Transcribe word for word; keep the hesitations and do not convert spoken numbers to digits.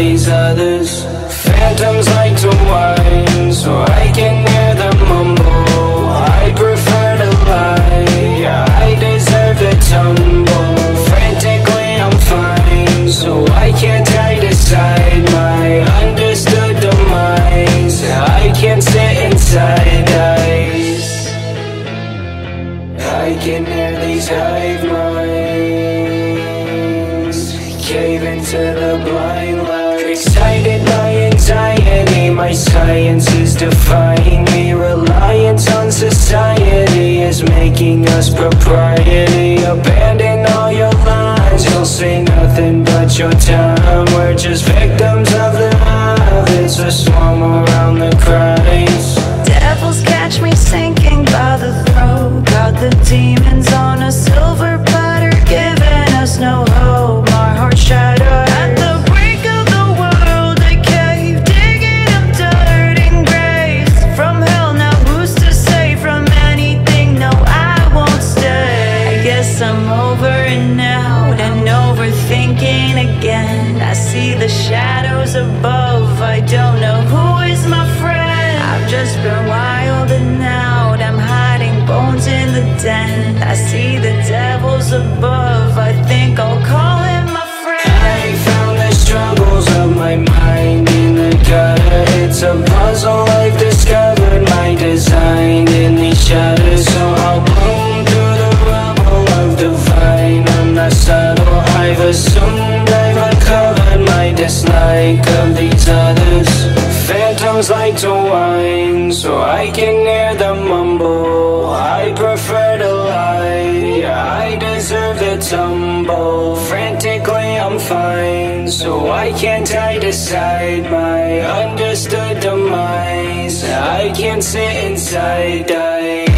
these others. Phantoms like to whine, so I can hear them mumble. I prefer to lie, yeah, I deserve to tumble. Frantically I'm fine, so I can't I decide my understood demise. I can't sit inside eyes, I can hear these hive minds cave into the blind light. Excited by anxiety, my science is defying me. Reliance on society is making us propriety. Abandon all your lines, you'll say nothing but your time. We're just victims of the habits, a swarm around the cries. Devils catch me sinking by the throat. Got the demons on a silver platter, giving us no hope. Our hearts shatter. I'm over and out and overthinking again. I see the shadows above, I don't know who is my friend. I've just been wild and out, I'm hiding bones in the den. I see the devils above, I think I'll call him my friend. I found the struggles of my mind in the gutter. It's a puzzle I've discovered, my design in the shadows. So I'll bloom through the rubble of divine, I'm not subtle. I've assumed I've uncovered my dislike of these others. Phantoms like to whine, so I can hear them mumble. I prefer to lie, I deserve to tumble. Frantically I'm fine, so I can't I decide my understood demise. I can't sit inside, I